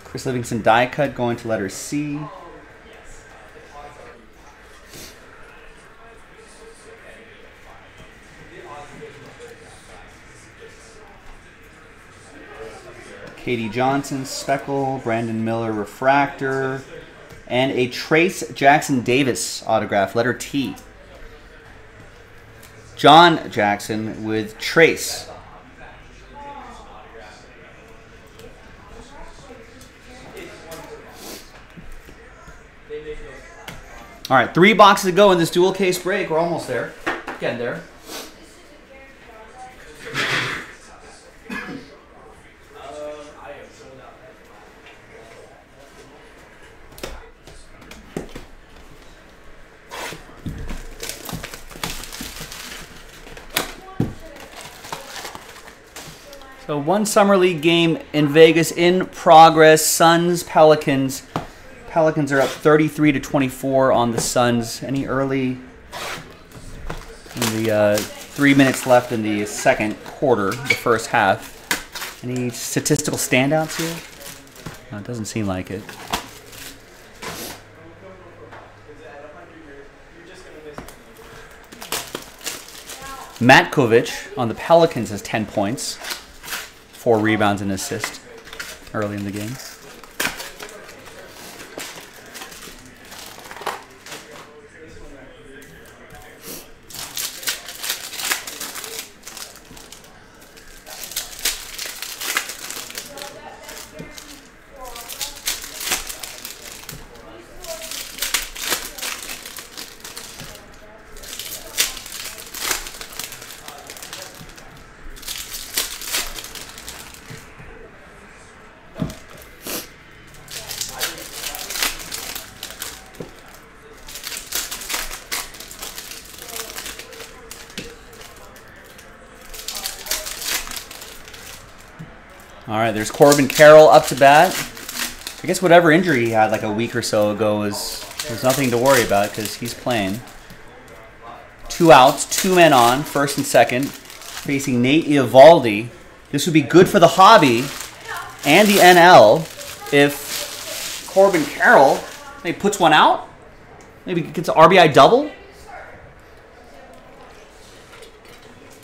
Chris Livingston die cut going to letter C. Katie Johnson, Speckle, Brandon Miller, refractor, and a Trace Jackson Davis autograph, letter T. John Jackson with Trace. All right, 3 boxes to go in this dual case break. We're almost there. Getting there. So one Summer League game in Vegas in progress. Suns, Pelicans. Pelicans are up 33-24 on the Suns. Any early in the 3 minutes left in the second quarter, the first half. Any statistical standouts here? No, it doesn't seem like it. Matkovich on the Pelicans has 10 points. 4 rebounds and assist early in the game. All right, there's Corbin Carroll up to bat. I guess whatever injury he had like a week or so ago was nothing to worry about because he's playing. 2 outs, 2 men on, first and second, facing Nate Eovaldi. This would be good for the hobby and the NL if Corbin Carroll maybe puts one out, maybe gets an RBI double,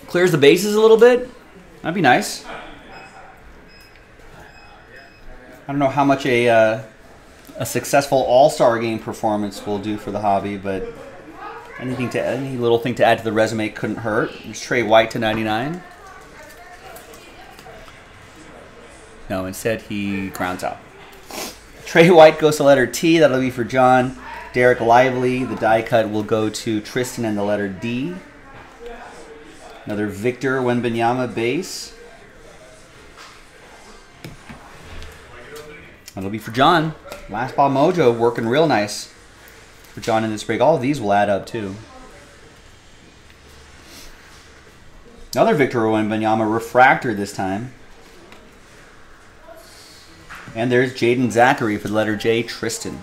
clears the bases a little bit. That'd be nice. I don't know how much a successful All-Star game performance will do for the hobby, but any little thing to add to the resume couldn't hurt. There's Trey White to 99. No, instead he grounds out. Trey White goes to letter T. That'll be for John. Derek Lively, the die cut, will go to Tristan and the letter D. Another Victor Wembanyama base. That'll be for John. Last Ball Mojo working real nice for John in this break. All of these will add up, too. Another Victor Wembanyama refractor this time. And there's Jaden Zachary for the letter J, Tristan.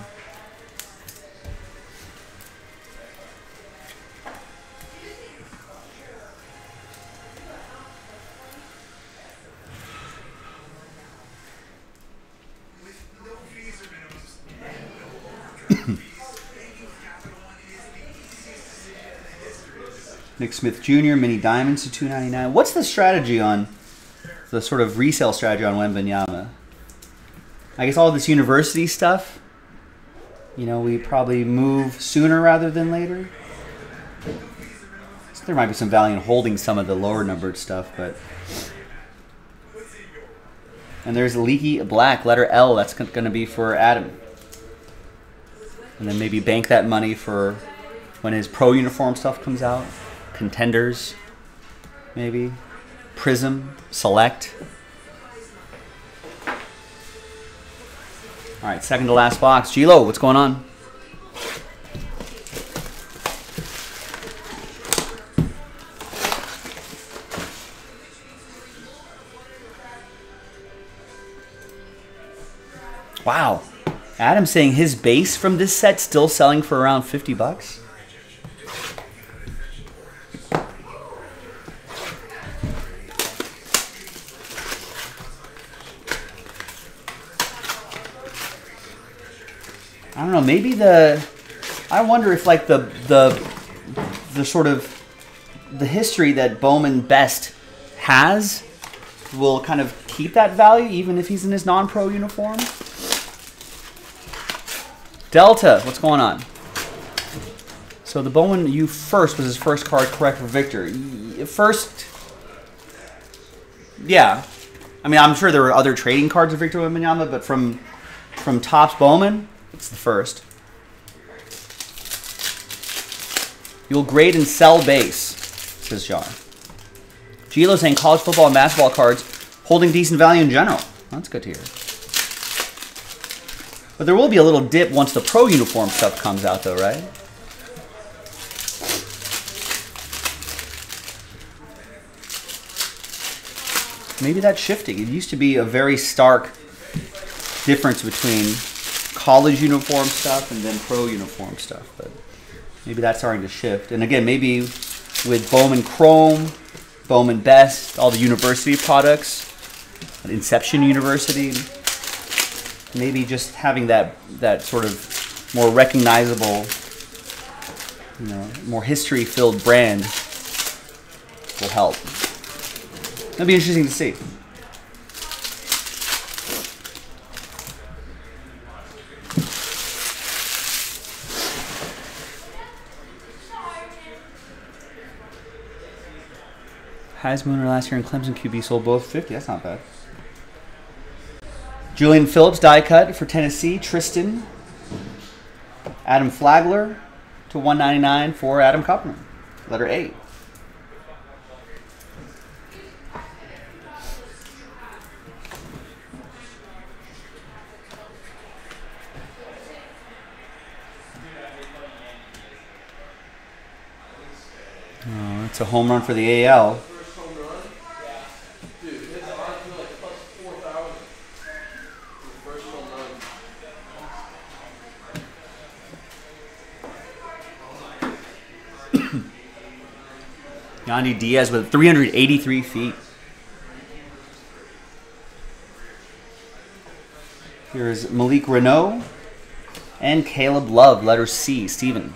Nick Smith Jr., mini diamonds to $2.99. What's the strategy on the sort of resale strategy on Wembanyama? I guess all this university stuff, you know, we probably move sooner rather than later. So there might be some value in holding some of the lower numbered stuff, but. And there's Leaky Black, letter L. That's going to be for Adam. And then maybe bank that money for when his pro uniform stuff comes out. Contenders, maybe. Prism, select. All right, second to last box. G-Lo, what's going on? Wow. Adam's saying his base from this set still selling for around $50. I don't know, maybe the, I wonder if like the sort of, the history that Bowman Best has will kind of keep that value even if he's in his non-pro uniform. Delta, what's going on? So the Bowman U first was his first card, correct, for Victor. First, yeah. I mean, I'm sure there were other trading cards of Victor Wembanyama, but from Topps Bowman, it's the first. You'll grade and sell base, says Jar. Gilo saying college football and basketball cards holding decent value in general. That's good to hear. But there will be a little dip once the pro uniform stuff comes out though, right? Maybe that's shifting. It used to be a very stark difference between college uniform stuff and then pro uniform stuff, but maybe that's starting to shift. And again, maybe with Bowman Chrome, Bowman Best, all the university products, Inception University, maybe just having that sort of more recognizable, you know, more history-filled brand will help. That'll be interesting to see. Highest Mooner last year in Clemson QB sold both 50. That's not bad. Julian Phillips die cut for Tennessee. Tristan. Adam Flagler to 199 for Adam Koppelman. Letter A. Oh, it's a home run for the AL. Yandy Diaz with 383 feet. Here's Malik Renault and Caleb Love, letter C, Steven.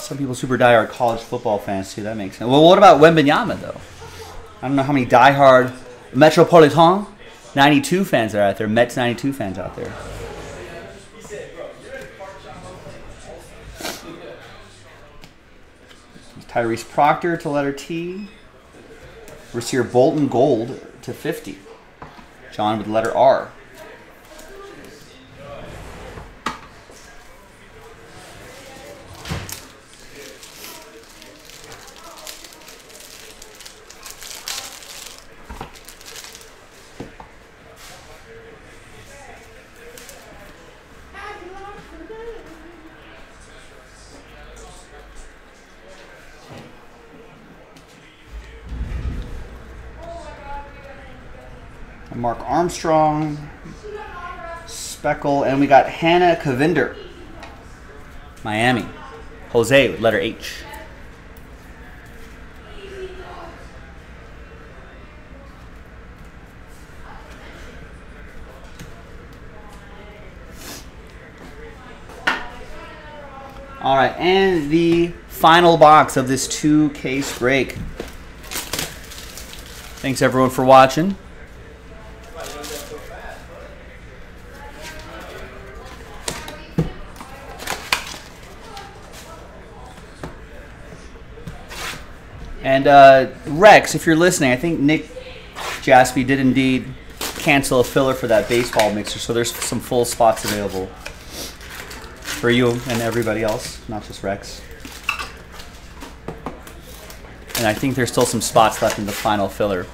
Some people super diehard college football fans too, that makes sense. Well, what about Wembanyama though? I don't know how many diehard Metropolitan 92 fans are out there, Mets 92 fans out there. Tyrese Proctor to letter T. Rasir Bolton gold to 50. John with letter R. Mark Armstrong, Speckle, and we got Hannah Cavinder, Miami. Jose with letter H. All right, and the final box of this two-case break. Thanks, everyone, for watching. And Rex, if you're listening, I think Nick Jaspy did indeed cancel a filler for that baseball mixer, so there's some full spots available for you and everybody else, not just Rex. And I think there's still some spots left in the final filler.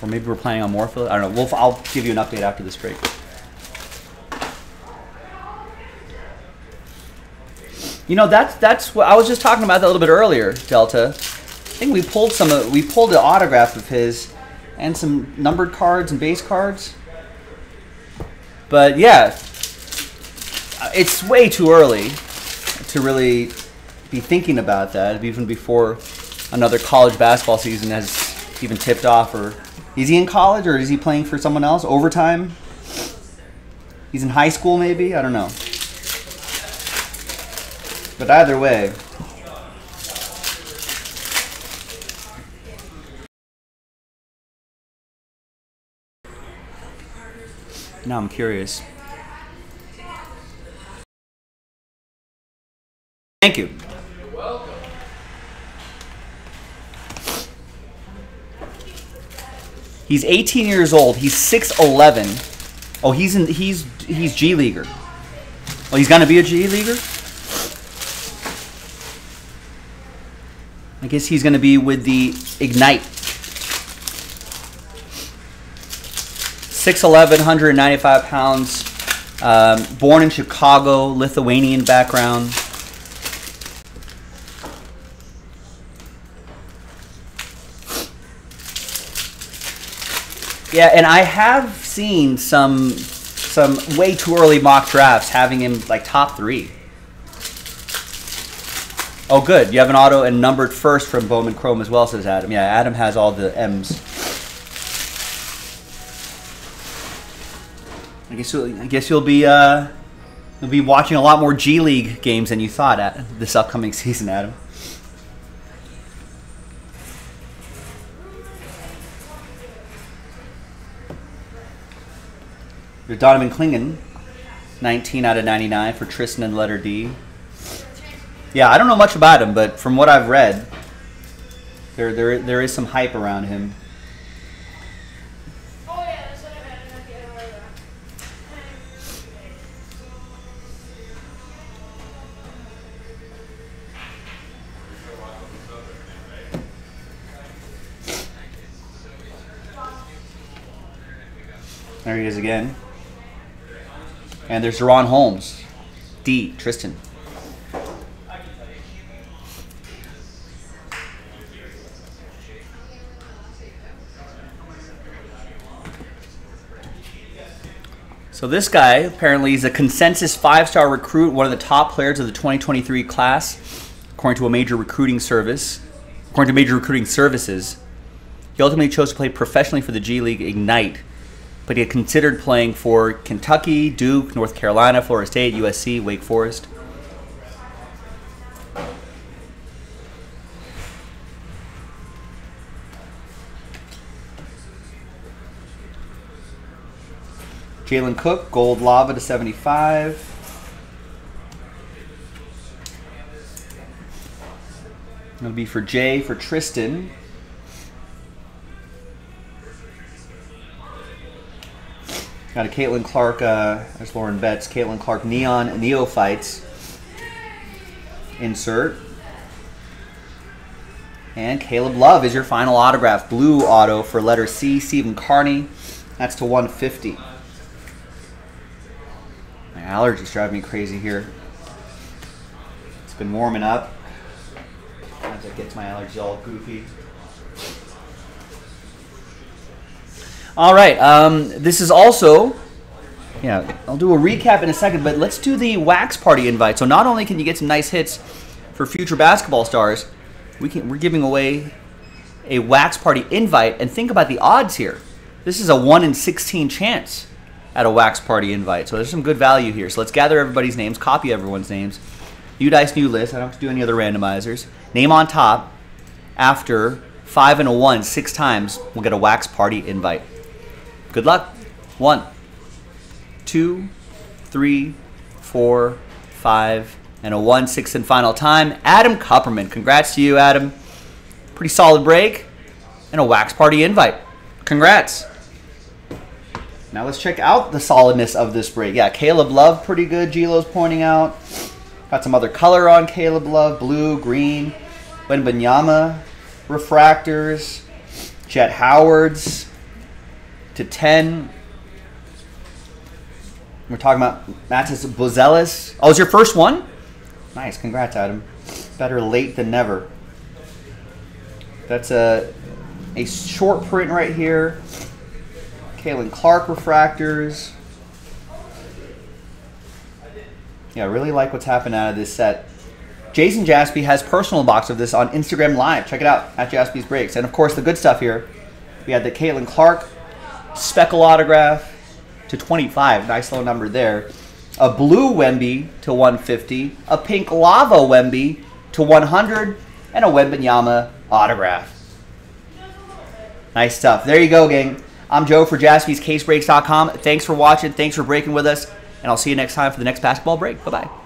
Or maybe we're planning on more filler. I don't know. I'll give you an update after this break. You know, that's what I was just talking about that a little bit earlier, Delta. I think we pulled an autograph of his and some numbered cards and base cards. But yeah, it's way too early to really be thinking about that, even before another college basketball season has even tipped off. Or is he in college, or is he playing for someone else? Overtime? He's in high school maybe? I don't know. But either way. Now I'm curious. Thank you. You're welcome. He's 18 years old. He's 6'11". Oh, he's G Leaguer. Oh, he's gonna be a G Leaguer? I guess he's going to be with the Ignite. 6'11", 195 pounds. Born in Chicago, Lithuanian background. Yeah, and I have seen some way too early mock drafts having him like top three. Oh, good. You have an auto and numbered first from Bowman Chrome as well, says Adam. Yeah, Adam has all the M's. I guess you'll be watching a lot more G League games than you thought at this upcoming season, Adam. Your Donovan Clingan, 19 out of 99 for Tristan and letter D. Yeah, I don't know much about him, but from what I've read, there is some hype around him. Oh yeah, that's what I meant. There he is again. And there's Deron Holmes, D, Tristan. So this guy apparently is a consensus five-star recruit, one of the top players of the 2023 class, according to a major recruiting service. According to major recruiting services, he ultimately chose to play professionally for the G League Ignite, but he had considered playing for Kentucky, Duke, North Carolina, Florida State, USC, Wake Forest. Jalen Cook, gold lava to 75. That'll be for Jay, for Tristan. Got a Caitlin Clark, there's Lauren Betts, Caitlin Clark Neon Neophytes. Insert. And Caleb Love is your final autograph. Blue auto for letter C, Stephen Carney. That's to 150. Allergies drive me crazy here. It's been warming up. Sometimes it gets my allergies all goofy. All right, this is also, yeah, I'll do a recap in a second, but let's do the wax party invite. So not only can you get some nice hits for future basketball stars, we're giving away a wax party invite. And think about the odds here. This is a 1 in 16 chance at a wax party invite. So there's some good value here. So let's gather everybody's names, copy everyone's names, New dice, new list. I don't have to do any other randomizers. Name on top. After 5 and a 1, 6 times, we'll get a wax party invite. Good luck. 1, 2, 3, 4, 5, and a 1, 6, and final time. Adam Kupperman. Congrats to you, Adam. Pretty solid break. And a wax party invite. Congrats. Now let's check out the solidness of this break. Yeah, Caleb Love, pretty good. Gilo's pointing out. Got some other color on Caleb Love. Blue, green. Wembanyama refractors. Chet Howard's /10. We're talking about Matthias Bazelis. Oh, it's your first one? Nice. Congrats, Adam. Better late than never. That's a short print right here. Caitlin Clark refractors. Yeah, I really like what's happened out of this set. Jason Jaspy has personal box of this on Instagram Live. Check it out, at JaspysCaseBreaks. And, of course, the good stuff here. We had the Caitlin Clark speckle autograph /25. Nice low number there. A blue Wemby /150. A pink lava Wemby /100. And a Wembanyama autograph. Nice stuff. There you go, gang. I'm Joe for JaspysCaseBreaks.com. Thanks for watching. Thanks for breaking with us. And I'll see you next time for the next basketball break. Bye-bye.